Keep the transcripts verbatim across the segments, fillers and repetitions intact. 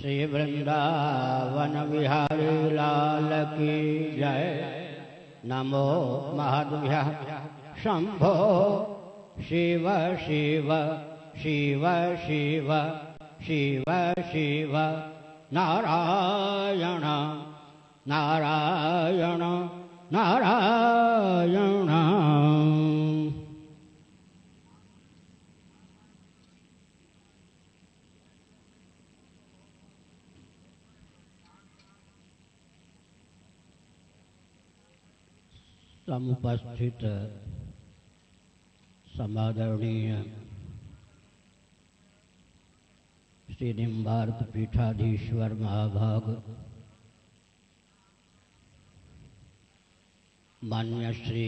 श्री वृंदावन बिहारी लाल की जय। नमो महादेव शंभो शिव शिव शिव शिव शिव शिव नारायण नारायण नारायण। समुपस्थित समादरणीय श्री निम्बार्क पीठाधीश्वर महाभाग मान्य श्री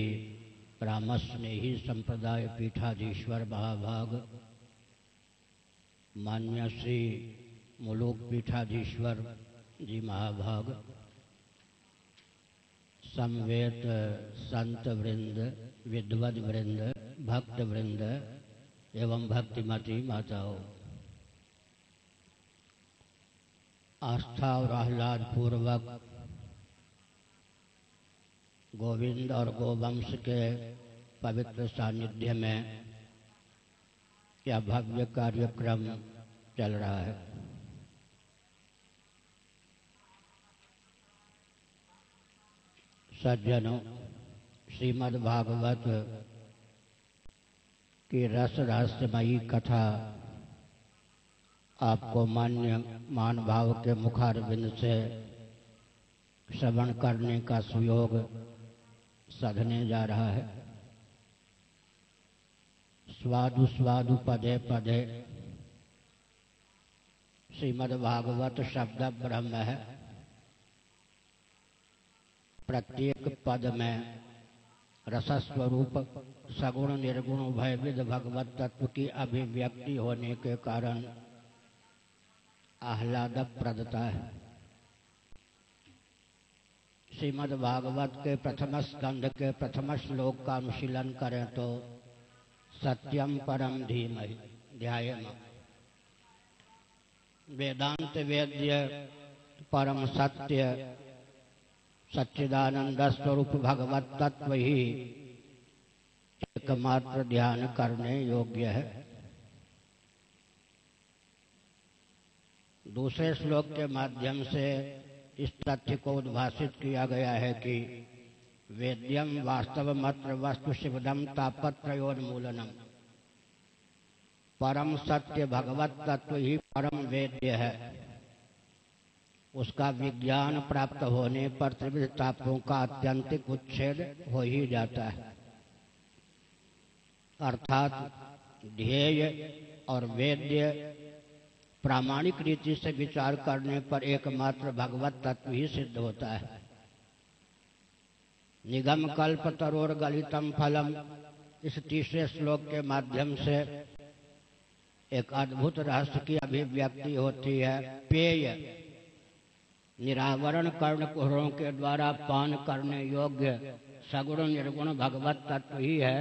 रामस्नेही संप्रदाय पीठाधीश्वर महाभाग मान्य श्री मुलूक पीठाधीश्वर जी महाभाग, समवेत संत वृंद, विद्वद वृंद, भक्त वृंद एवं भक्तिमती माताओं, आस्था और आह्लाद पूर्वक गोविंद और गोवंश के पवित्र सानिध्य में यह भव्य कार्यक्रम चल रहा है। सज्जनों, श्रीमद् भागवत की रस रहस्यमयी कथा आपको मान्य मान भाव के मुखारविंद से श्रवण करने का सुयोग साधने जा रहा है। स्वादु स्वादु पदे पदे श्रीमद् भागवत शब्द ब्रह्म है। प्रत्येक पद में रसस्वरूप सगुण निर्गुण भयविद भगवत तत्व की अभिव्यक्ति होने के कारण आह्लादप्रदता है। श्रीमद् भागवत के प्रथम स्कंध के प्रथम श्लोक का अनुशीलन करें तो सत्यम परम धीमहि ध्यायेम। वेदांत वेद्य परम सत्य सच्चिदानंद स्वरूप भगवत तत्व ही एकमात्र ध्यान करने योग्य है। दूसरे श्लोक के माध्यम से इस तथ्य को उद्भाषित किया गया है कि वेद्यम वास्तव मात्र वस्तु शिवदम तापत्रयोन्मूलनम। परम सत्य भगवत तत्व ही परम वेद्य है। उसका विज्ञान प्राप्त होने पर त्रिविध तापों का आत्यंतिक उच्छेद हो ही जाता है। अर्थात ध्येय और वेद्य प्रामाणिक रीति से विचार करने पर एकमात्र भगवत तत्व ही सिद्ध होता है। निगम कल्प तरोर गलितम फलम इस तीसरे श्लोक के माध्यम से एक अद्भुत रहस्य की अभिव्यक्ति होती है। पेय निरावरण कर्ण कुहरों के द्वारा पान करने योग्य सगुण निर्गुण भगवत तत्व ही है,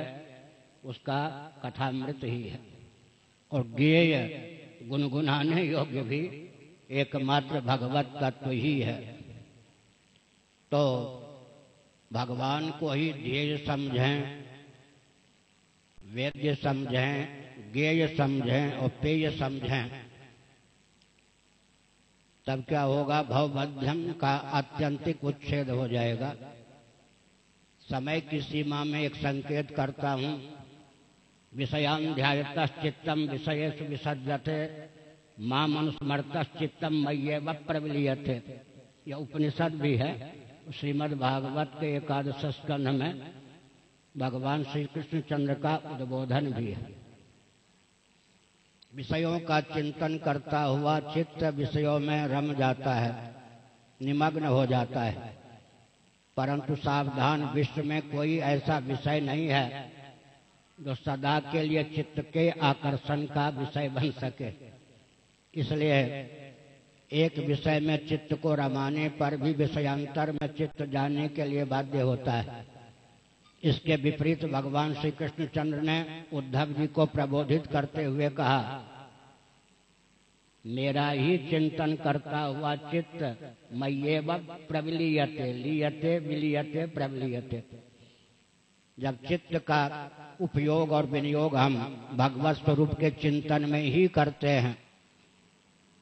उसका कथामृत ही है। और गेय गुनगुनाने योग्य भी एकमात्र भगवत तत्व ही है। तो भगवान को ही ध्येय समझें, वेद्य समझें, गेय समझें और पेय समझें, तब क्या होगा? भवबध्यम का आत्यंतिक उच्छेद हो जाएगा। समय की सीमा में एक संकेत करता हूं। विषयाध्यायतश्चित्तम विषयेषु विसर्जते माम अनुस्मरतश्चित्तम मय्येव प्रविलीयते। यह उपनिषद भी है। श्रीमद् भागवत के एकादश स्कंध में भगवान श्री कृष्णचंद्र का उद्बोधन भी है। विषयों का चिंतन करता हुआ चित्त विषयों में रम जाता है, निमग्न हो जाता है। परंतु सावधान, विश्व में कोई ऐसा विषय नहीं है जो सदा के लिए चित्त के आकर्षण का विषय बन सके। इसलिए एक विषय में चित्त को रमाने पर भी विषयांतर में चित्त जाने के लिए बाध्य होता है। इसके विपरीत भगवान श्री कृष्णचंद्र ने उद्धव जी को प्रबोधित करते हुए कहा मेरा ही चिंतन करता हुआ चित्त मय्येव प्रविलियते, लियते विलियते प्रविलियते। जब चित्त का उपयोग और विनियोग हम भगवत स्वरूप के चिंतन में ही करते हैं,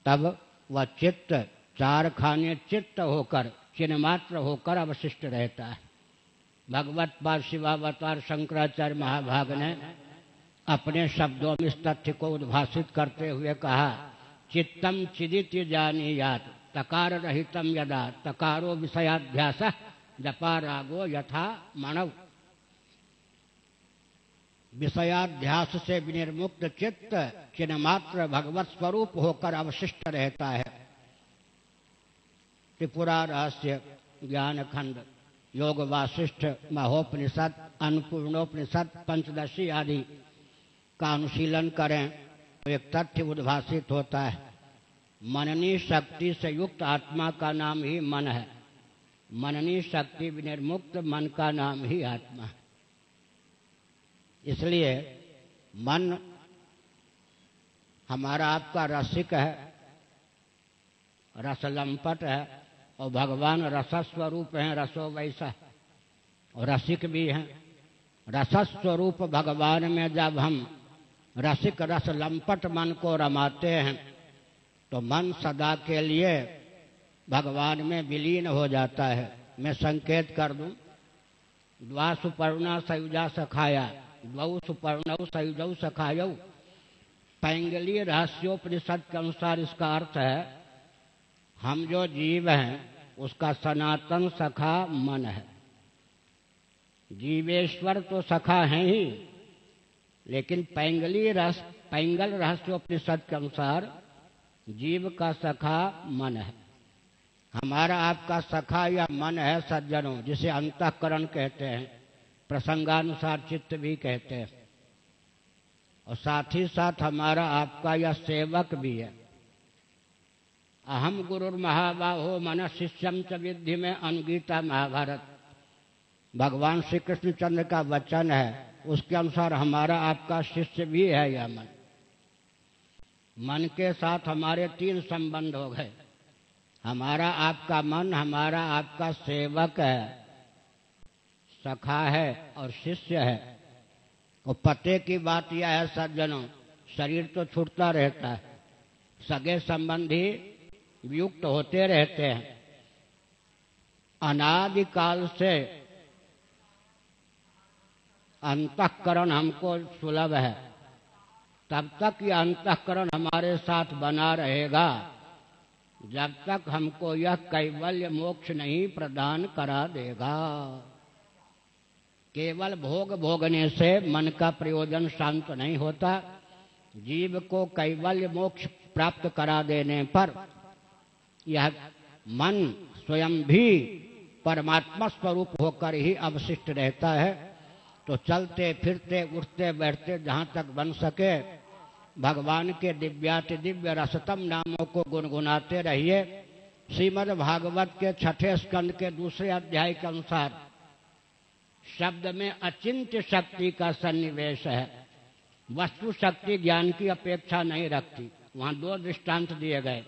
तब वह चित्त चार खाने चित्त होकर, चिन्मात्र होकर अवशिष्ट रहता है। भगवत पाद शिवावतार शंकराचार्य महाभाग ने अपने शब्दों में इस तथ्य को उद्भाषित करते हुए कहा, चित्तम चिदित्य जानीयात तकार रहितम यदा तकारो विषयाध्यास जपा रागो यथा मानव। विषयाध्यास से विनिर्मुक्त चित्त चिन्मात्र भगवत स्वरूप होकर अवशिष्ट रहता है। त्रिपुरा रहस्य ज्ञान खंड, योग वासिष्ठ, महोपनिषद, अन्नपूर्णोपनिषद, पंचदशी आदि का अनुशीलन करें तो एक तथ्य उद्भाषित होता है। मननी शक्ति से युक्त आत्मा का नाम ही मन है। मननी शक्ति विनिर्मुक्त मन का नाम ही आत्मा है। इसलिए मन हमारा आपका रसिक है, रसलंपट है, और भगवान रसस्वरूप हैं, रसो वैसा, और रसिक भी हैं। रसस्वरूप भगवान में जब हम रसिक रस लंपट मन को रमाते हैं तो मन सदा के लिए भगवान में विलीन हो जाता है। मैं संकेत कर दूं, द्वा सुपर्णा सयुजा सखाया, द्वौ सुपर्णौ सयुजौ सखायौ। पैंगली रहस्योपनिषद के अनुसार इसका अर्थ है, हम जो जीव हैं उसका सनातन सखा मन है। जीवेश्वर तो सखा है ही, लेकिन पैंगली रहस्य, पैंगल रहस्योपनिषद के अनुसार जीव का सखा मन है। हमारा आपका सखा या मन है सज्जनों, जिसे अंतःकरण कहते हैं, प्रसंगानुसार चित्त भी कहते हैं, और साथ ही साथ हमारा आपका या सेवक भी है। अहम गुरुर महाबाहो मन शिष्यम च विद्धि में अनुगीता महाभारत भगवान श्री कृष्णचंद्र का वचन है। उसके अनुसार हमारा आपका शिष्य भी है यह मन। मन के साथ हमारे तीन संबंध हो गए। हमारा आपका मन हमारा आपका सेवक है, सखा है और शिष्य है। और पते की बात यह है सज्जनों, शरीर तो छूटता रहता है, सगे संबंधी वियुक्त होते रहते हैं। अनादिकाल से अंतःकरण हमको सुलभ है। तब तक यह अंतःकरण हमारे साथ बना रहेगा जब तक हमको यह कैवल्य मोक्ष नहीं प्रदान करा देगा। केवल भोग भोगने से मन का प्रयोजन शांत नहीं होता। जीव को कैवल्य मोक्ष प्राप्त करा देने पर यह मन स्वयं भी परमात्मा स्वरूप होकर ही अवशिष्ट रहता है। तो चलते फिरते उठते बैठते जहाँ तक बन सके भगवान के दिव्याति दिव्य रसतम नामों को गुनगुनाते रहिए। श्रीमद् भागवत के छठे स्कंद के दूसरे अध्याय के अनुसार शब्द में अचिंत्य शक्ति का सन्निवेश है। वस्तु शक्ति ज्ञान की अपेक्षा नहीं रखती। वहाँ दो दृष्टांत दिए गए।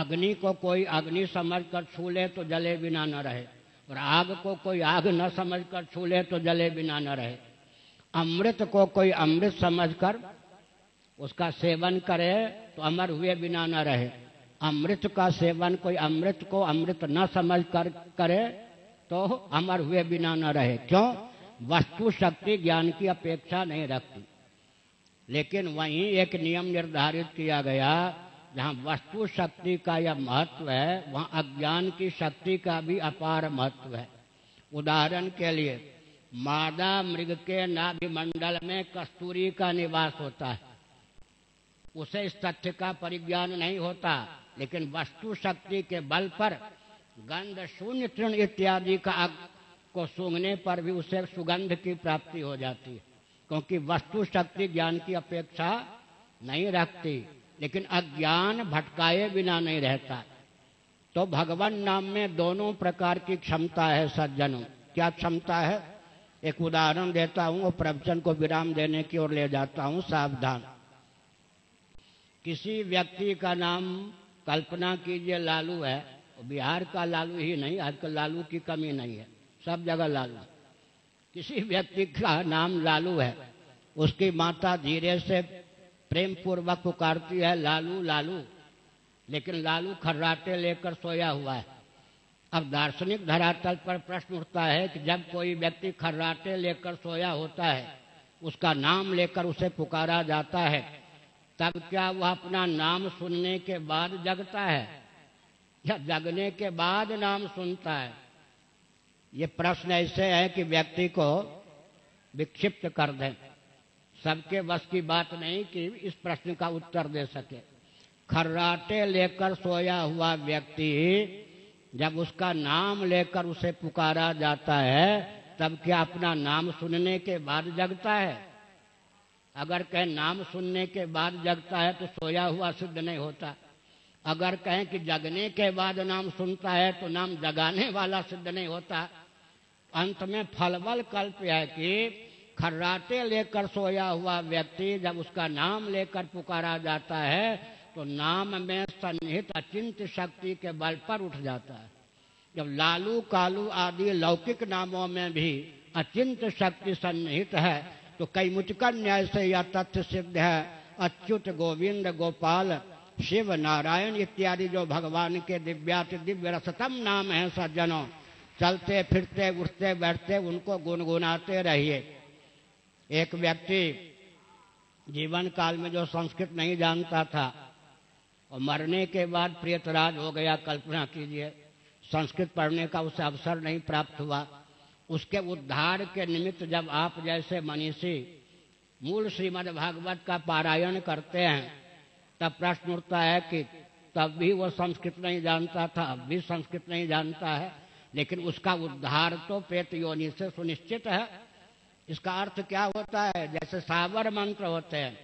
अग्नि को कोई अग्नि समझकर छू ले तो जले बिना न रहे, और आग को कोई आग न समझकर छू ले तो जले बिना न रहे। अमृत को कोई अमृत समझकर उसका सेवन करे तो अमर हुए बिना न रहे। अमृत का सेवन कोई अमृत को अमृत न समझ कर करे तो अमर हुए बिना न रहे। क्यों? वस्तु शक्ति ज्ञान की अपेक्षा नहीं रखती। लेकिन वहीं एक नियम निर्धारित किया गया, जहाँ वस्तु शक्ति का यह महत्व है वहाँ अज्ञान की शक्ति का भी अपार महत्व है। उदाहरण के लिए, मादा मृग के नाभिमंडल में कस्तूरी का निवास होता है। उसे इस तथ्य का परिज्ञान नहीं होता, लेकिन वस्तु शक्ति के बल पर गंध शून्य तृण इत्यादि का अग को सूंघने पर भी उसे सुगंध की प्राप्ति हो जाती है, क्योंकि वस्तु शक्ति ज्ञान की अपेक्षा नहीं रखती। लेकिन अज्ञान भटकाए बिना नहीं रहता। तो भगवान नाम में दोनों प्रकार की क्षमता है सज्जनों। क्या क्षमता है? एक उदाहरण देता हूँ और प्रवचन को विराम देने की ओर ले जाता हूँ। सावधान, किसी व्यक्ति का नाम कल्पना कीजिए लालू है, बिहार का लालू ही नहीं, आजकल लालू की कमी नहीं है, सब जगह लालू। किसी व्यक्ति का नाम लालू है, उसकी माता धीरे से प्रेम पूर्वक पुकारती है लालू लालू, लेकिन लालू खर्राटे लेकर सोया हुआ है। अब दार्शनिक धरातल पर प्रश्न उठता है कि जब कोई व्यक्ति खर्राटे लेकर सोया होता है, उसका नाम लेकर उसे पुकारा जाता है, तब क्या वह अपना नाम सुनने के बाद जगता है या जगने के बाद नाम सुनता है? ये प्रश्न ऐसे है कि व्यक्ति को विक्षिप्त कर दें। सबके बस की बात नहीं कि इस प्रश्न का उत्तर दे सके। खर्राटे लेकर सोया हुआ व्यक्ति जब उसका नाम लेकर उसे पुकारा जाता है, तब क्या अपना नाम सुनने के बाद जगता है? अगर कहें नाम सुनने के बाद जगता है तो सोया हुआ सिद्ध नहीं होता। अगर कहें कि जगने के बाद नाम सुनता है तो नाम जगाने वाला सिद्ध नहीं होता। अंत में फलबल कल्प है कि खर्राटे लेकर सोया हुआ व्यक्ति जब उसका नाम लेकर पुकारा जाता है तो नाम में सन्निहित अचिंत्य शक्ति के बल पर उठ जाता है। जब लालू कालू आदि लौकिक नामों में भी अचिंत्य शक्ति सन्निहित है, तो कई मुचकर न्याय से यह तथ्य सिद्ध है अच्युत गोविंद गोपाल शिव नारायण इत्यादि जो भगवान के दिव्याति दिव्य रसतम नाम है, सज्जनों चलते फिरते उठते बैठते उनको गुनगुनाते रहिए। एक व्यक्ति जीवन काल में जो संस्कृत नहीं जानता था और मरने के बाद प्रियतराज हो गया, कल्पना कीजिए, संस्कृत पढ़ने का उसे अवसर नहीं प्राप्त हुआ। उसके उद्धार के निमित्त जब आप जैसे मनीषी मूल श्रीमद् भागवत का पारायण करते हैं, तब प्रश्न उठता है कि तब भी वो संस्कृत नहीं जानता था, अब भी संस्कृत नहीं जानता है, लेकिन उसका उद्धार तो प्रेत योनि से सुनिश्चित है। इसका अर्थ क्या होता है? जैसे सावर मंत्र होते हैं,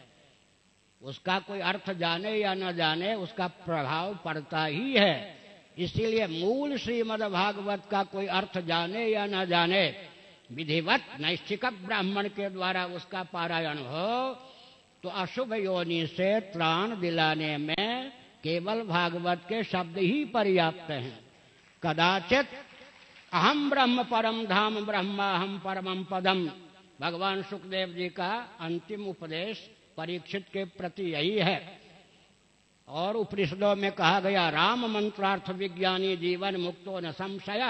उसका कोई अर्थ जाने या न जाने उसका प्रभाव पड़ता ही है। इसीलिए मूल श्रीमद् भागवत का कोई अर्थ जाने या न जाने विधिवत नैष्ठिक ब्राह्मण के द्वारा उसका पारायण हो तो अशुभ योनि से त्राण दिलाने में केवल भागवत के शब्द ही पर्याप्त हैं। कदाचित अहम ब्रह्म परम धाम ब्रह्मा हम परमम पदम, भगवान सुखदेव जी का अंतिम उपदेश परीक्षित के प्रति यही है। और उपनिषदों में कहा गया राम मंत्रार्थ विज्ञानी जीवन मुक्तो न संशय।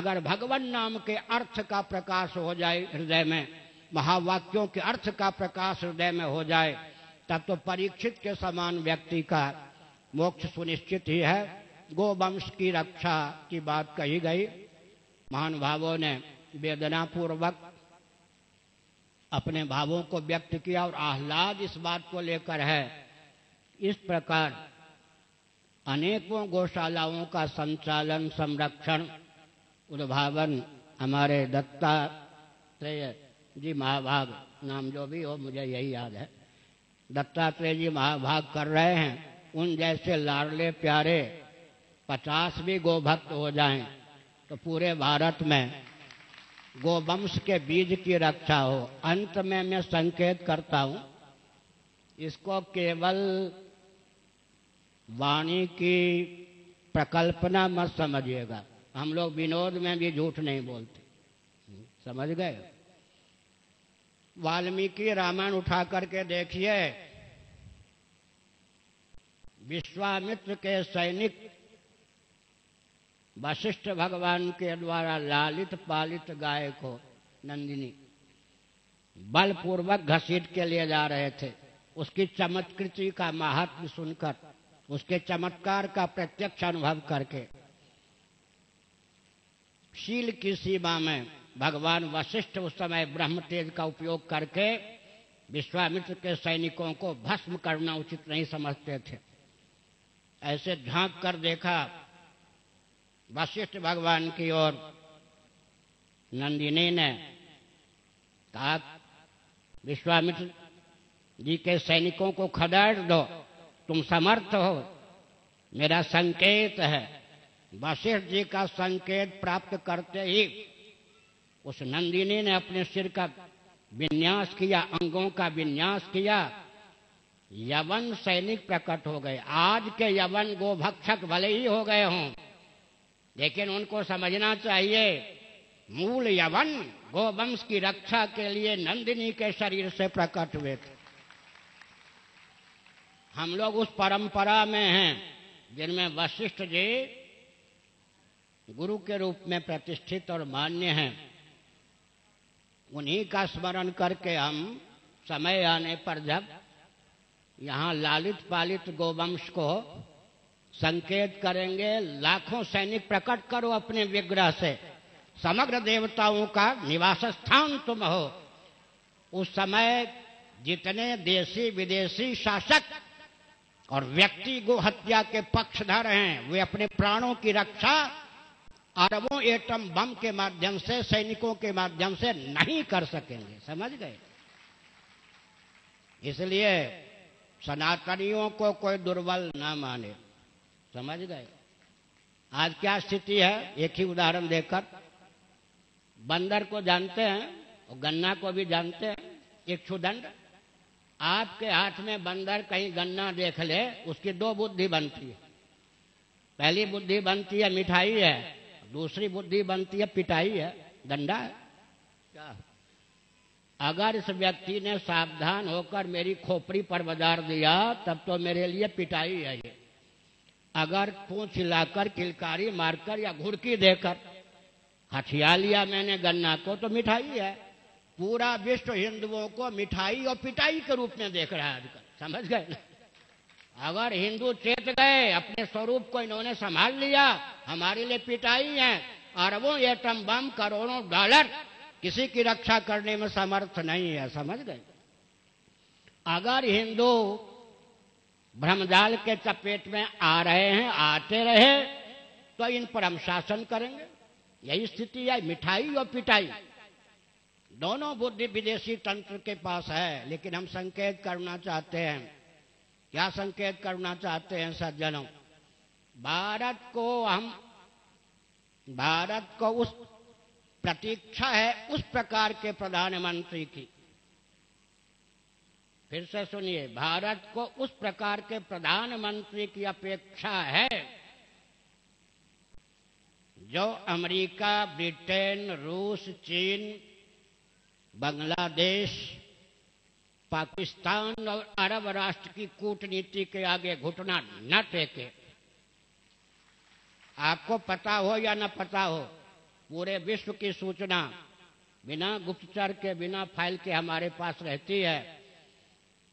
अगर भगवान नाम के अर्थ का प्रकाश हो जाए हृदय में, महावाक्यों के अर्थ का प्रकाश हृदय में हो जाए, तब तो परीक्षित के समान व्यक्ति का मोक्ष सुनिश्चित ही है। गोवंश की रक्षा की बात कही गई। महानुभावों ने वेदना पूर्वक अपने भावों को व्यक्त किया और आह्लाद इस बात को लेकर है। इस प्रकार अनेकों गौशालाओं का संचालन, संरक्षण, उद्भावन हमारे दत्तात्रेय जी महाभाग, नाम जो भी हो मुझे यही याद है, दत्तात्रेय जी महाभाग कर रहे हैं। उन जैसे लाडले प्यारे पचास भी गोभक्त हो जाएं तो पूरे भारत में गोवंश के बीज की रक्षा हो। अंत में मैं संकेत करता हूं, इसको केवल वाणी की प्रकल्पना मत समझिएगा। हम लोग विनोद में भी झूठ नहीं बोलते, समझ गए? वाल्मीकि रामायण उठा करके देखिए, विश्वामित्र के सैनिक वशिष्ठ भगवान के द्वारा लालित पालित गाय को नंदिनी बलपूर्वक घसीट के लिए जा रहे थे। उसकी चमत्कृति का महात्म्य सुनकर, उसके चमत्कार का प्रत्यक्ष अनुभव करके, शील की सीमा में भगवान वशिष्ठ उस समय ब्रह्म तेज का उपयोग करके विश्वामित्र के सैनिकों को भस्म करना उचित नहीं समझते थे। ऐसे झांक कर देखा वशिष्ठ भगवान की ओर, नंदिनी ने कहा विश्वामित्र जी के सैनिकों को खदेड़ दो, तुम समर्थ हो, मेरा संकेत है। वशिष्ठ जी का संकेत प्राप्त करते ही उस नंदिनी ने अपने सिर का विन्यास किया, अंगों का विन्यास किया, यवन सैनिक प्रकट हो गए। आज के यवन गोभक्षक भले ही हो गए हों, लेकिन उनको समझना चाहिए मूल यवन गोवंश की रक्षा के लिए नंदिनी के शरीर से प्रकट हुए थे। हम लोग उस परंपरा में हैं जिनमें वशिष्ठ जी गुरु के रूप में प्रतिष्ठित और मान्य हैं। उन्हीं का स्मरण करके हम समय आने पर जब यहाँ लालित पालित गोवंश को संकेत करेंगे, लाखों सैनिक प्रकट करो अपने विग्रह से, समग्र देवताओं का निवास स्थान तुम हो। उस समय जितने देशी विदेशी शासक और व्यक्ति गोहत्या के पक्षधर हैं, वे अपने प्राणों की रक्षा अरबों एटम बम के माध्यम से, सैनिकों के माध्यम से नहीं कर सकेंगे। समझ गए? इसलिए सनातनियों को कोई दुर्बल ना माने। समझ गए? आज क्या स्थिति है, एक ही उदाहरण देकर। बंदर को जानते हैं और गन्ना को भी जानते हैं। एक छुदंड, आपके हाथ में बंदर कहीं गन्ना देख ले, उसकी दो बुद्धि बनती है। पहली बुद्धि बनती है मिठाई है, दूसरी बुद्धि बनती है पिटाई है, डंडा है क्या। अगर इस व्यक्ति ने सावधान होकर मेरी खोपड़ी पर बजार दिया तब तो मेरे लिए पिटाई है ये। अगर पूंछ हिलाकर किलकारी मारकर या घुड़की देकर हथिया लिया मैंने गन्ना को तो मिठाई है। पूरा विश्व हिंदुओं को मिठाई और पिटाई के रूप में देख रहा है आजकल। समझ गए ना? अगर हिंदू चेत गए, अपने स्वरूप को इन्होंने संभाल लिया, हमारे लिए पिटाई है। अरबों एटम बम करोड़ों डॉलर किसी की रक्षा करने में समर्थ नहीं है। समझ गए? अगर हिंदू भ्रमजाल के चपेट में आ रहे हैं, आते रहे, तो इन पर हम शासन करेंगे। यही स्थिति है, मिठाई और पिटाई। दोनों बुद्धि विदेशी तंत्र के पास है। लेकिन हम संकेत करना चाहते हैं, क्या संकेत करना चाहते हैं सज्जनों? भारत को हम भारत को उस प्रतीक्षा है उस प्रकार के प्रधानमंत्री की। फिर से सुनिए, भारत को उस प्रकार के प्रधानमंत्री की अपेक्षा है जो अमेरिका, ब्रिटेन, रूस, चीन, बांग्लादेश, पाकिस्तान और अरब राष्ट्र की कूटनीति के आगे घुटना न टेके। आपको पता हो या न पता हो, पूरे विश्व की सूचना बिना गुप्तचर के, बिना फाइल के हमारे पास रहती है।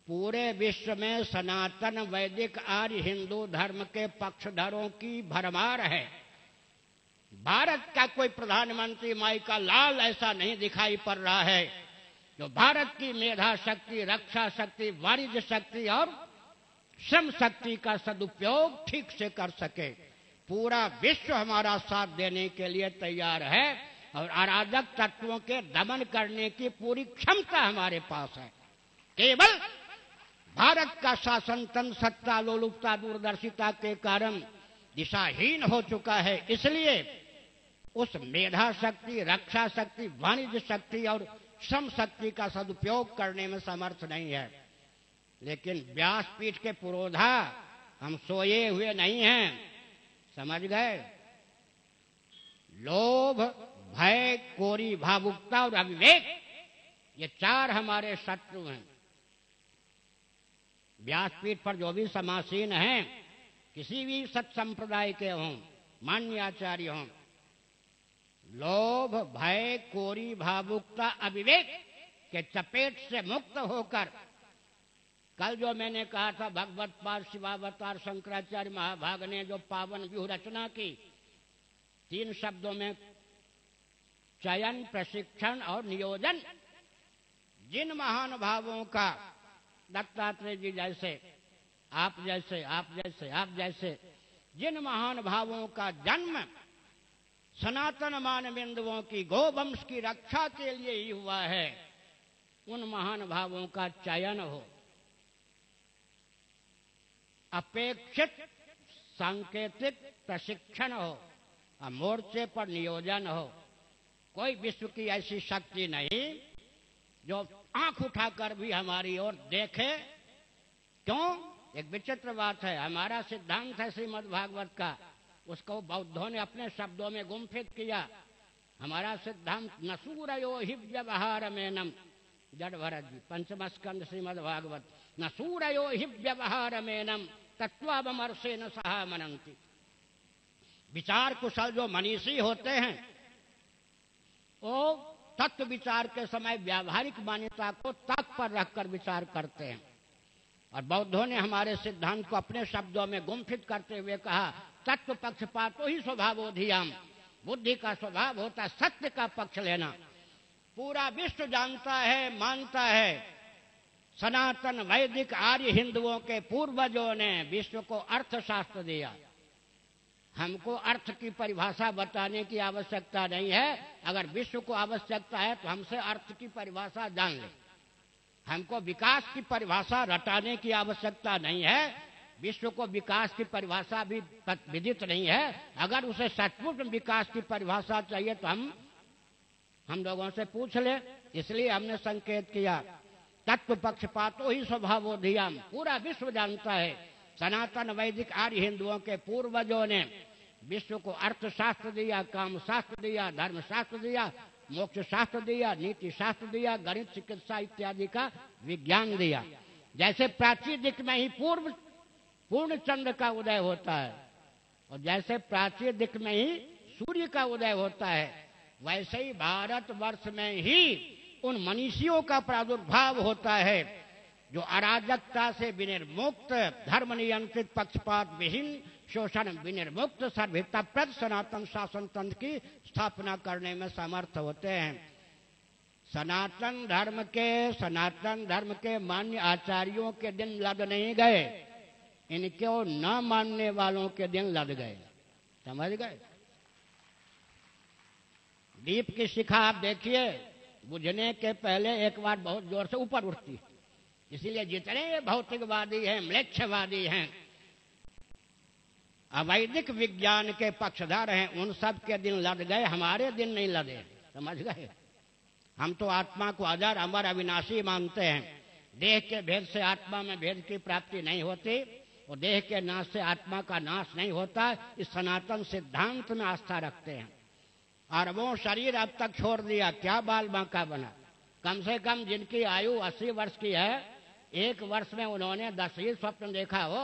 पूरे विश्व में सनातन, वैदिक, आर्य, हिंदू धर्म के पक्षधरों की भरमार है। भारत का कोई प्रधानमंत्री माई का लाल ऐसा नहीं दिखाई पड़ रहा है जो भारत की मेधा शक्ति, रक्षा शक्ति, वाणिज्य शक्ति और श्रम शक्ति का सदुपयोग ठीक से कर सके। पूरा विश्व हमारा साथ देने के लिए तैयार है और अराजक तत्वों के दमन करने की पूरी क्षमता हमारे पास है। केवल भारत का शासन तंत्र सत्ता, लोलुपता, दूरदर्शिता के कारण दिशाहीन हो चुका है। इसलिए उस मेधा शक्ति, रक्षा शक्ति, वाणिज्य शक्ति और श्रम शक्ति का सदुपयोग करने में समर्थ नहीं है। लेकिन व्यासपीठ के पुरोधा हम सोए हुए नहीं हैं। समझ गए? लोभ, भय, कोरी, भावुकता और अविवेक, ये चार हमारे शत्रु हैं। व्यासपीठ पर जो भी समासीन हैं, किसी भी सत्संप्रदाय के हों, मान्य आचार्य हों, लोभ, भय, कोरी, भावुकता, अविवेक के चपेट से मुक्त होकर, कल जो मैंने कहा था भगवत पाद, शिवावतार, शंकराचार्य महाभाग ने जो पावन व्यूह रचना की, तीन शब्दों में चयन, प्रशिक्षण और नियोजन, जिन महानुभावों का दत्तात्रेय जी जैसे, आप जैसे, आप जैसे, आप जैसे, जिन महानुभावों का जन्म सनातन मानविंदुओं की, गोवंश की रक्षा के लिए ही हुआ है, उन महान भावों का चयन हो। अपेक्षित सांकेतिक प्रशिक्षण हो और मोर्चे पर नियोजन हो। कोई विश्व की ऐसी शक्ति नहीं जो आंख उठाकर भी हमारी ओर देखे क्यों? एक विचित्र बात है, हमारा सिद्धांत है श्रीमद् भागवत का, उसको बौद्धों ने अपने शब्दों में गुम्फित किया। हमारा सिद्धांत नसूरयो हि व्यवहारमेनम, जड़ भरत जी पंचम स्कंद श्रीमद् भागवत, नसूरयो हि व्यवहारमेनम तत्वावमर्शेन सहा मनंति। विचार कुशल जो मनीषी होते हैं वो तत्व विचार के समय व्यावहारिक मान्यता को ताक पर रखकर विचार करते हैं, और बौद्धों ने हमारे सिद्धांत को अपने शब्दों में गुम्फित करते हुए कहा तत्व पक्षपातो ही स्वभावोधियाम, बुद्धि का स्वभाव होता सत्य का पक्ष लेना। पूरा विश्व जानता है, मानता है, सनातन वैदिक आर्य हिंदुओं के पूर्वजों ने विश्व को अर्थशास्त्र दिया। हमको अर्थ की परिभाषा बताने की आवश्यकता नहीं है, अगर विश्व को आवश्यकता है तो हमसे अर्थ की परिभाषा जान ले। हमको विकास की परिभाषा रटाने की आवश्यकता नहीं है, विश्व को विकास की परिभाषा भी विदित नहीं है। अगर उसे सचमुच विकास की परिभाषा चाहिए तो हम हम लोगों से पूछ ले। इसलिए हमने संकेत किया तत्व पक्षपातो ही स्वभावोधियाम, पूरा विश्व जानता है, सनातन वैदिक आर्य हिंदुओं के पूर्वजों ने विश्व को अर्थशास्त्र दिया, काम शास्त्र दिया, धर्म शास्त्र दिया, मोक्ष शास्त्र दिया, नीति शास्त्र दिया, गणित चिकित्सा इत्यादि का विज्ञान दिया। जैसे प्राचीन दिक् में ही पूर्व पूर्ण चंद्र का उदय होता है और जैसे प्राचीन दिक् में ही सूर्य का उदय होता है, वैसे ही भारत वर्ष में ही उन मनीषियों का प्रादुर्भाव होता है जो अराजकता से विनिर्मुक्त, धर्म नियंत्रित, पक्षपात विहीन, शोषण विनिर्मुक्त, सर्वहिता प्रद सनातन शासन तंत्र की स्थापना करने में समर्थ होते हैं। सनातन धर्म के सनातन धर्म के मान्य आचार्यों के दिन लद नहीं गए, इनको न मानने वालों के दिन लद गए। समझ गए? दीप की शिखा आप देखिए, बुझने के पहले एक बार बहुत जोर से ऊपर उठती है। इसीलिए जितने भौतिकवादी हैं, म्लेच्छवादी हैं, अवैदिक विज्ञान के पक्षधर हैं, उन सब के दिन लद गए, हमारे दिन नहीं लदे। समझ गए? हम तो आत्मा को अजर, अमर, अविनाशी मानते हैं। देह के भेद से आत्मा में भेद की प्राप्ति नहीं होती और देह के नाश से आत्मा का नाश नहीं होता, इस सनातन सिद्धांत में आस्था रखते हैं। अरबों शरीर अब तक छोड़ दिया, क्या बाल बांका बना। कम से कम जिनकी आयु अस्सी वर्ष की है, एक वर्ष में उन्होंने दस ही स्वप्न देखा हो।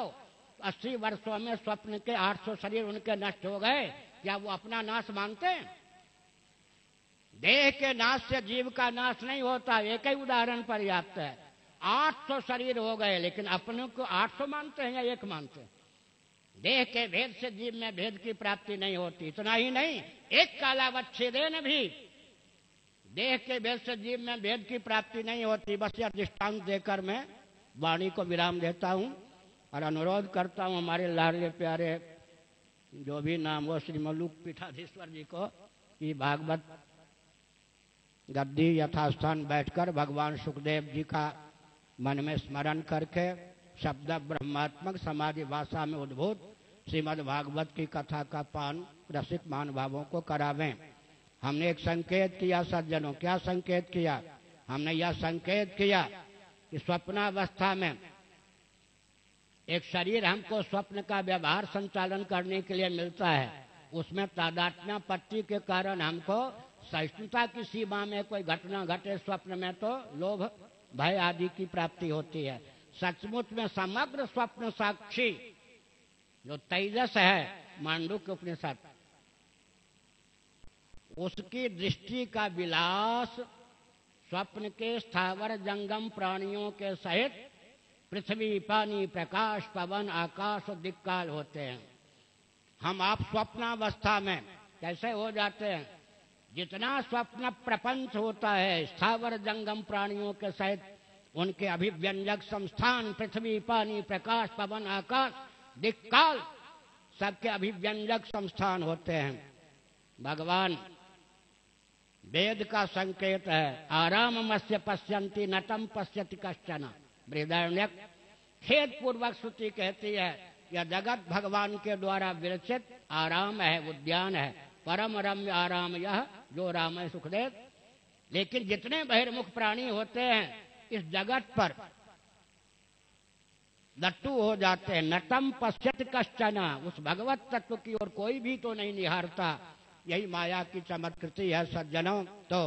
अस्सी वर्षों में स्वप्न के आठ सौ शरीर उनके नष्ट हो गए, क्या वो अपना नाश मानते हैं? देह के नाश से जीव का नाश नहीं होता, एक ही उदाहरण पर्याप्त है। आठ सौ शरीर हो गए लेकिन अपने को आठ सौ मानते हैं या एक मानते हैं। देह के भेद से जीव में भेद की प्राप्ति नहीं होती। इतना ही नहीं, एक कालावच्छेदेन भी देह के भेद से जीव में भेद की प्राप्ति नहीं होती। बस यह दृष्टांत देकर मैं वाणी को विराम देता हूँ और अनुरोध करता हूँ हमारे लाडले प्यारे जो भी नाम हो श्रीमल्लुक पीठाधीश्वर जी को कि भागवत गद्दी यथास्थान बैठकर भगवान सुखदेव जी का मन में स्मरण करके शब्द ब्रह्मात्मक समाधि भाषा में उद्भूत श्रीमद् भागवत की कथा का पान रसिक महानुभावों को करावें। हमने एक संकेत किया सज्जनों, क्या संकेत किया? हमने यह संकेत किया कि स्वप्नावस्था में एक शरीर हमको स्वप्न का व्यवहार संचालन करने के लिए मिलता है, उसमें तादात्म्य पट्टी के कारण हमको सहिष्णुता की सीमा में कोई घटना घटे स्वप्न में तो लोभ, भय आदि की प्राप्ति होती है। सचमुच में समग्र स्वप्न साक्षी जो तेजस है मांडुक्य उपनिषद, उसकी दृष्टि का विलास स्वप्न के स्थावर जंगम प्राणियों के सहित पृथ्वी, पानी, प्रकाश, पवन, आकाश और दिक्काल होते हैं। हम आप स्वप्नावस्था में कैसे हो जाते हैं? जितना स्वप्न प्रपंच होता है स्थावर जंगम प्राणियों के सहित उनके अभिव्यंजक संस्थान पृथ्वी, पानी, प्रकाश, पवन, आकाश, दिक्काल सबके अभिव्यंजक संस्थान होते हैं। भगवान वेद का संकेत है, आराममस्य पश्यन्ति नटम पश्यति कश्चन, बृहदारण्यक खेद पूर्वक श्रुति कहती है यह जगत भगवान के द्वारा विरचित आराम है, उद्यान है, परम रम्य आराम यह जो राम है सुखदेव। लेकिन जितने बहिर्मुख प्राणी होते हैं इस जगत पर लट्टू हो जाते हैं। नतम पश्यत कश्चना, उस भगवत तत्व की ओर कोई भी तो नहीं निहारता। यही माया की चमत्कृति है सज्जनों। तो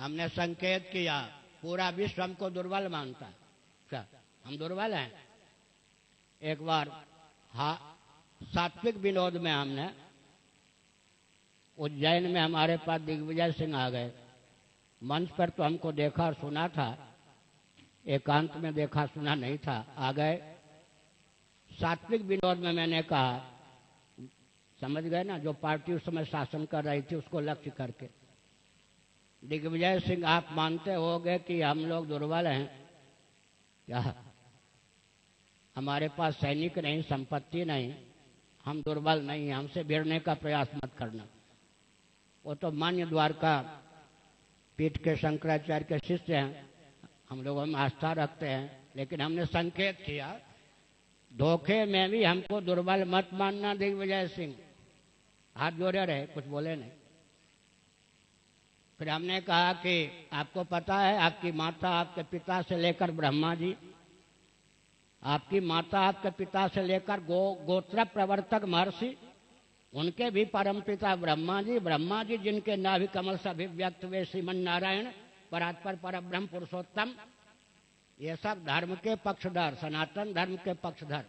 हमने संकेत किया, पूरा विश्व हमको दुर्बल मानता है, क्या हम दुर्बल हैं? एक बार हा सात्विक विनोद में हमने उज्जैन में हमारे पास दिग्विजय सिंह आ गए। मंच पर तो हमको देखा और सुना था, एकांत में देखा सुना नहीं था। आ गए सात्विक विनोद में, मैंने कहा, समझ गए ना, जो पार्टी उस समय शासन कर रही थी उसको लक्ष्य करके, दिग्विजय सिंह आप मानते होंगे कि हम लोग दुर्बल हैं, क्या हमारे पास सैनिक नहीं, संपत्ति नहीं, हम दुर्बल नहीं, हमसे भिड़ने का प्रयास मत करना। वो तो मान्य द्वारका पीठ के शंकराचार्य के शिष्य हैं, हम लोग हम आस्था रखते हैं, लेकिन हमने संकेत किया धोखे में भी हमको दुर्बल मत मानना। दिग्विजय सिंह हाथ जोड़े रहे, कुछ बोले नहीं। फिर हमने कहा कि आपको पता है आपकी माता आपके पिता से लेकर ब्रह्मा जी, आपकी माता आपके पिता से लेकर गो गोत्र प्रवर्तक महर्षि, उनके भी परम पिता ब्रह्मा जी, ब्रह्मा जी जिनके नाभि कमल से अभिव्यक्त हुए श्रीमन नारायण परात्पर परब्रह्म पुरुषोत्तम, ये सब धर्म के पक्षधर, सनातन धर्म के पक्षधर।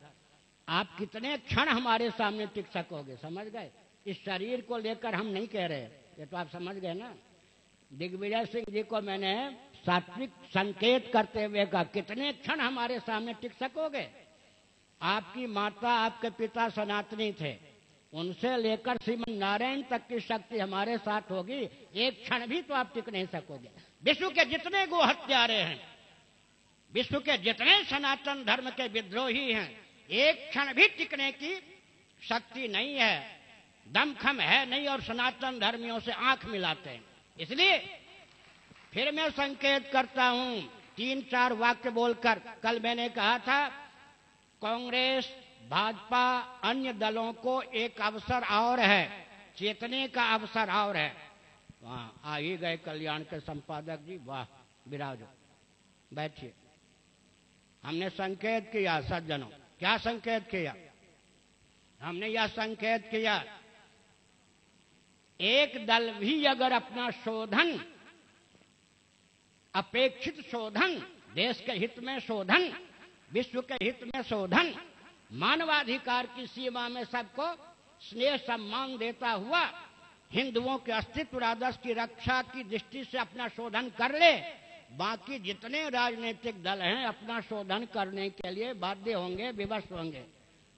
आप कितने क्षण हमारे सामने टिक सकोगे, समझ गए? इस शरीर को लेकर हम नहीं कह रहे, ये तो आप समझ गए ना। दिग्विजय सिंह जी को मैंने सात्विक संकेत करते हुए कहा, कितने क्षण हमारे सामने टिक सकोगे? आपकी माता आपके पिता सनातनी थे, उनसे लेकर श्रीमन नारायण तक की शक्ति हमारे साथ होगी, एक क्षण भी तो आप टिक नहीं सकोगे। विश्व के जितने गो हत्यारे हैं, विश्व के जितने सनातन धर्म के विद्रोही हैं, एक क्षण भी टिकने की शक्ति नहीं है, दमखम है नहीं, और सनातन धर्मियों से आंख मिलाते हैं। इसलिए फिर मैं संकेत करता हूं, तीन चार वाक्य बोलकर। कल मैंने कहा था कांग्रेस भाजपा अन्य दलों को एक अवसर और है, चेतने का अवसर और है। वहां आ ही गए कल्याण के संपादक जी, वाह, विराजो, बैठिए। हमने संकेत किया सज्जनों, क्या संकेत किया? हमने यह संकेत किया, एक दल भी अगर अपना शोधन, अपेक्षित शोधन, देश के हित में शोधन, विश्व के हित में शोधन, मानवाधिकार की सीमा में सबको स्नेह सम्मान देता हुआ हिंदुओं के अस्तित्व आदर्श की रक्षा की दृष्टि से अपना शोधन कर ले, बाकी जितने राजनीतिक दल हैं अपना शोधन करने के लिए बाध्य होंगे, विवश होंगे।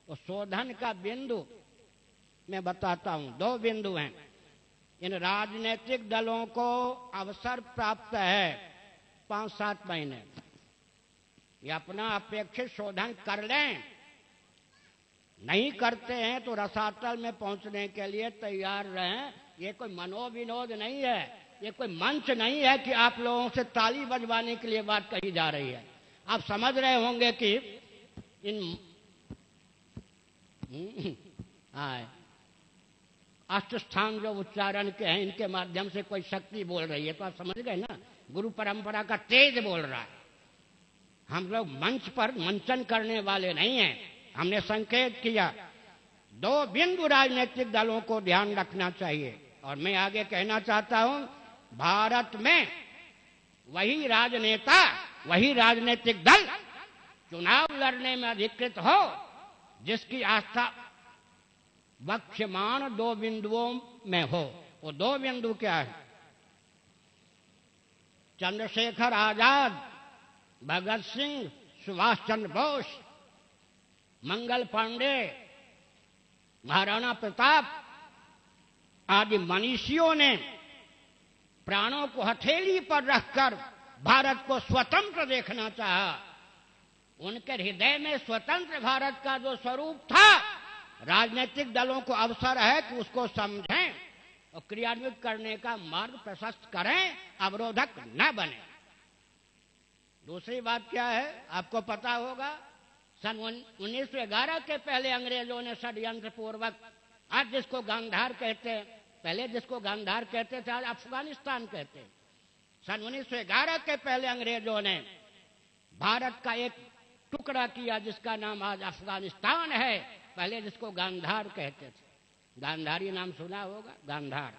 और शोधन का बिंदु मैं बताता हूं, दो बिंदु हैं। इन राजनीतिक दलों को अवसर प्राप्त है पांच सात महीने, ये अपना अपेक्षित शोधन कर लें, नहीं करते हैं तो रसातल में पहुंचने के लिए तैयार रहें। ये कोई मनोविनोद नहीं है, ये कोई मंच नहीं है कि आप लोगों से ताली बजवाने के लिए बात कही जा रही है। आप समझ रहे होंगे कि इन आए अष्टस्थान जो उच्चारण के हैं, इनके माध्यम से कोई शक्ति बोल रही है, तो आप समझ गए ना, गुरु परंपरा का तेज बोल रहा है। हम लोग मंच पर मंचन करने वाले नहीं हैं। हमने संकेत किया, दो बिंदु राजनीतिक दलों को ध्यान रखना चाहिए। और मैं आगे कहना चाहता हूं, भारत में वही राजनेता, वही राजनीतिक दल चुनाव लड़ने में अधिकृत हो जिसकी आस्था वक्ष्यमान दो बिंदुओं में हो। वो दो बिंदु क्या है? चंद्रशेखर आजाद, भगत सिंह, सुभाष चंद्र बोस, मंगल पांडे, महाराणा प्रताप आदि मनीषियों ने प्राणों को हथेली पर रखकर भारत को स्वतंत्र देखना चाहा। उनके हृदय में स्वतंत्र भारत का जो स्वरूप था, राजनीतिक दलों को अवसर है कि उसको समझें और क्रियान्वित करने का मार्ग प्रशस्त करें, अवरोधक न बने। दूसरी बात क्या है? आपको पता होगा सन उन्नीस सौ ग्यारह के पहले अंग्रेजों ने षड्यंत्र पूर्वक, आज जिसको गांधार कहते हैं, पहले जिसको गांधार कहते थे आज अफगानिस्तान कहते हैं, सन उन्नीस सौ ग्यारह के पहले अंग्रेजों ने भारत का एक टुकड़ा किया जिसका नाम आज अफगानिस्तान है, पहले जिसको गांधार कहते थे। गांधारी नाम सुना होगा, गांधार।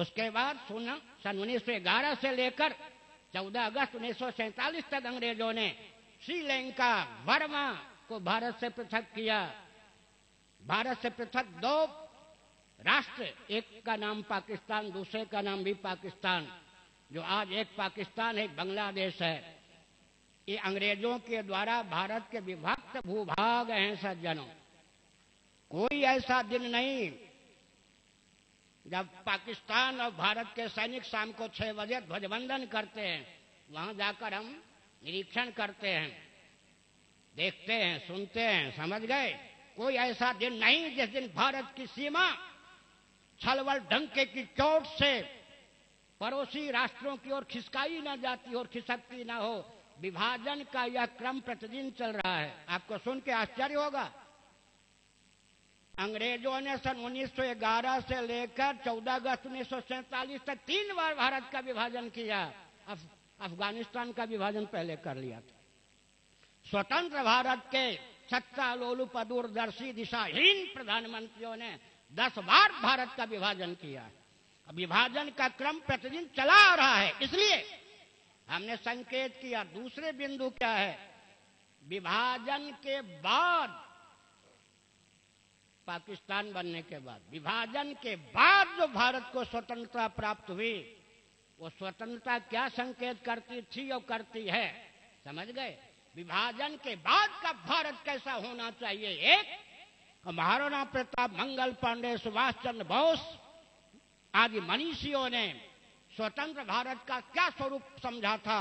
उसके बाद सुना सन उन्नीस सौ ग्यारह से लेकर चौदह अगस्त उन्नीस सौ सैतालीस तक अंग्रेजों ने श्रीलंका, बर्मा को भारत से पृथक किया। भारत से पृथक दो राष्ट्र, एक का नाम पाकिस्तान, दूसरे का नाम भी पाकिस्तान, जो आज एक पाकिस्तान एक बांग्लादेश है। ये अंग्रेजों के द्वारा भारत के विभक्त भूभाग हैं सज्जनों। कोई ऐसा दिन नहीं जब पाकिस्तान और भारत के सैनिक शाम को छह बजे ध्वजवंदन करते हैं। वहां जाकर हम निरीक्षण करते हैं, देखते हैं, सुनते हैं, समझ गए। कोई ऐसा दिन नहीं जिस दिन भारत की सीमा छलवल ढंके की चोट से पड़ोसी राष्ट्रों की ओर खिसकाई न जाती और खिसकती न हो। विभाजन का यह क्रम प्रतिदिन चल रहा है। आपको सुन के आश्चर्य होगा, अंग्रेजों ने सन उन्नीस सौ ग्यारह से लेकर चौदह अगस्त उन्नीस सौ सैतालीस तक तीन बार भारत का विभाजन किया। अफ, अफगानिस्तान का विभाजन पहले कर लिया था। स्वतंत्र भारत के सत्तालोलुप दूरदर्शी दिशाहीन प्रधानमंत्रियों ने दस बार भारत का विभाजन किया। विभाजन का क्रम प्रतिदिन चला आ रहा है, इसलिए हमने संकेत किया। दूसरे बिंदु क्या है, विभाजन के बाद, पाकिस्तान बनने के बाद, विभाजन के बाद जो भारत को स्वतंत्रता प्राप्त हुई, वो स्वतंत्रता क्या संकेत करती थी और करती है, समझ गए। विभाजन के बाद का भारत कैसा होना चाहिए, एक महाराणा प्रताप, मंगल पांडे, सुभाष चंद्र बोस आदि मनीषियों ने स्वतंत्र भारत का क्या स्वरूप समझा था,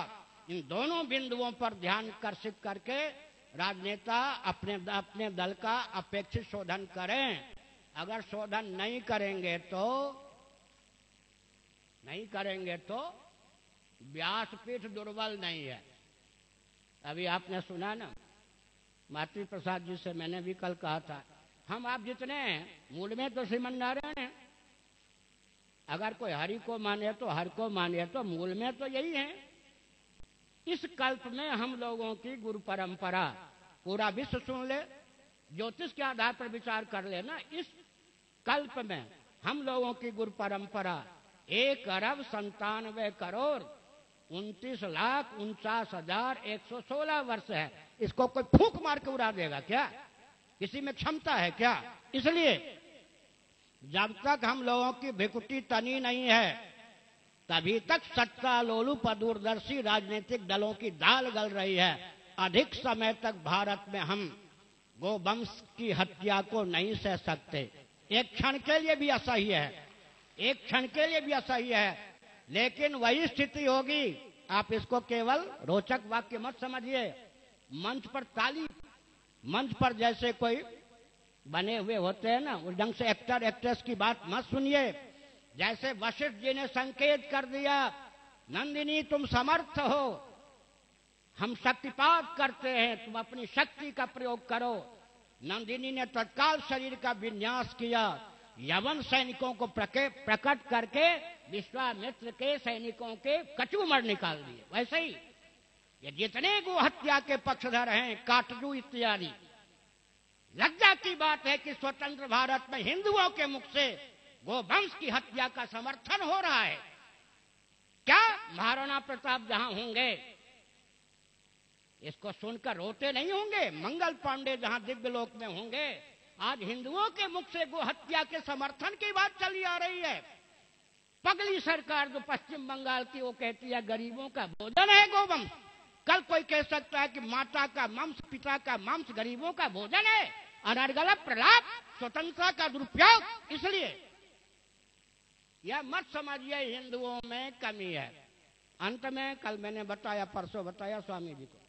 इन दोनों बिंदुओं पर ध्यान आकर्षित करके राजनेता अपने अपने दल का अपेक्षित शोधन करें। अगर शोधन नहीं करेंगे तो नहीं करेंगे तो व्यासपीठ दुर्बल नहीं है। अभी आपने सुना ना, मातृ प्रसाद जी से मैंने भी कल कहा था, हम आप जितने मूल में तो श्रीमन्नारायण हैं। अगर कोई हरि को माने तो हर को माने तो मूल में तो यही है। इस कल्प में हम लोगों की गुरु परंपरा पूरा विश्व सुन ले, ज्योतिष के आधार पर विचार कर लेना। इस कल्प में हम लोगों की गुरु परंपरा एक अरब संतानवे करोड़ उनतीस लाख उनचास हजार एक सौ सोलह वर्ष है। इसको कोई फूंक मार के उड़ा देगा क्या? किसी में क्षमता है क्या? इसलिए जब तक हम लोगों की भिकुटी तनी नहीं है, तभी तक सत्ता लोलुप दूरदर्शी राजनीतिक दलों की दाल गल रही है। अधिक समय तक भारत में हम गोवंश की हत्या को नहीं सह सकते। एक क्षण के लिए भी असह्य है, एक क्षण के लिए भी असह्य है। लेकिन वही स्थिति होगी, आप इसको केवल रोचक वाक्य मत समझिए। मंच पर ताली, मंच पर जैसे कोई बने हुए होते हैं ना, उस ढंग से एक्टर एक्ट्रेस की बात मत सुनिए। जैसे वशिष्ठ जी ने संकेत कर दिया, नंदिनी तुम समर्थ हो, हम शक्तिपात करते हैं, तुम अपनी शक्ति का प्रयोग करो। नंदिनी ने तत्काल शरीर का विन्यास किया, यवन सैनिकों को प्रकट करके विश्वामित्र के सैनिकों के कचूमर निकाल दिए। वैसे ही ये जितने गो हत्या के पक्षधर हैं, काटजू इत्यादि। लज्जा की बात है कि स्वतंत्र भारत में हिंदुओं के मुख से गोवंश की हत्या का समर्थन हो रहा है। क्या महाराणा प्रताप जहां होंगे इसको सुनकर रोते नहीं होंगे? मंगल पांडे जहां दिव्य लोक में होंगे, आज हिंदुओं के मुख से गोहत्या के समर्थन की बात चली आ रही है। पगली सरकार जो पश्चिम बंगाल की, वो कहती है गरीबों का भोजन है गोवंश। कल कोई कह सकता है कि माता का मांस, पिता का मांस गरीबों का भोजन है। अनर्गल प्रलाप, स्वतंत्रता का दुरुपयोग। इसलिए यह मत समझिए हिंदुओं में कमी है। अंत में कल मैंने बताया, परसों बताया स्वामी जी को,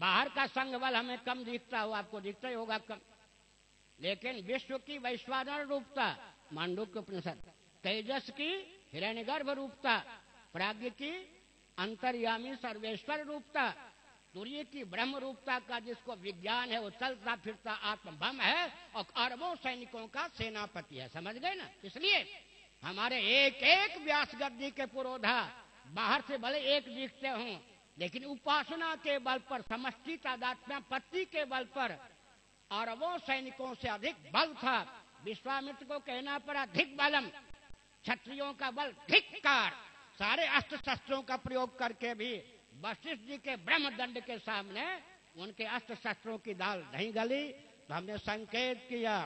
बाहर का संघ बल हमें कम दिखता हो, आपको दिखता ही होगा कम, लेकिन विश्व की वैश्वानर रूपता, मांडुक्य उपनिषद, तेजस की हिरण्यगर्भ रूपता, प्राज्ञ की अंतर्यामी सर्वेश्वर रूपता, तुरीय की ब्रह्म रूपता का जिसको विज्ञान है, वो चलता फिरता आत्मबम है और अरबों सैनिकों का सेनापति है, समझ गए ना। इसलिए हमारे एक एक व्यास गद्दी के पुरोधा बाहर से भले एक दिखते हों, लेकिन उपासना के बल पर, समष्टि तादात्म्य पत्ति के बल पर, और वो सैनिकों से अधिक बल था। विश्वामित्र को कहना पड़ा धिक बलम, क्षत्रियों का बल धिक्कार। सारे अस्त्र शस्त्रों का प्रयोग करके भी वशिष्ठ जी के ब्रह्मदंड के सामने उनके अस्त्र शस्त्रों की दाल नहीं गली। तो हमने संकेत किया,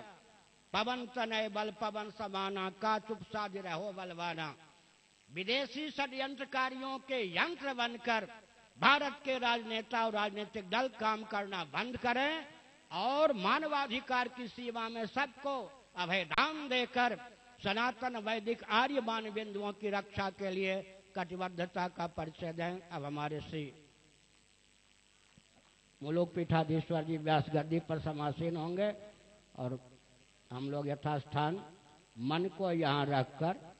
पवन तनय बल पवन समाना, का चुप साध रहो बलवाना। विदेशी षड्यंत्रकारियों के यंत्र बनकर भारत के राजनेता और राजनीतिक दल काम करना बंद करें और मानवाधिकार की सीमा में सबको अभयदान देकर सनातन वैदिक आर्य मान बिंदुओं की रक्षा के लिए कटिबद्धता का परिचय दें। अब हमारे श्री मुलोक पीठाधीश्वर जी व्यास गद्दी पर समासीन होंगे और हम लोग यथास्थान मन को यहाँ रखकर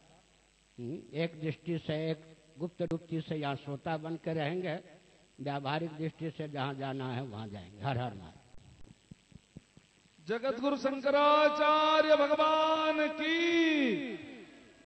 एक दृष्टि से, एक गुप्त दृष्टि से यहाँ श्रोता बन के रहेंगे। व्यावहारिक दृष्टि से जहाँ जाना है वहाँ जाएंगे। हर हर महादेव। जगतगुरु शंकराचार्य भगवान की।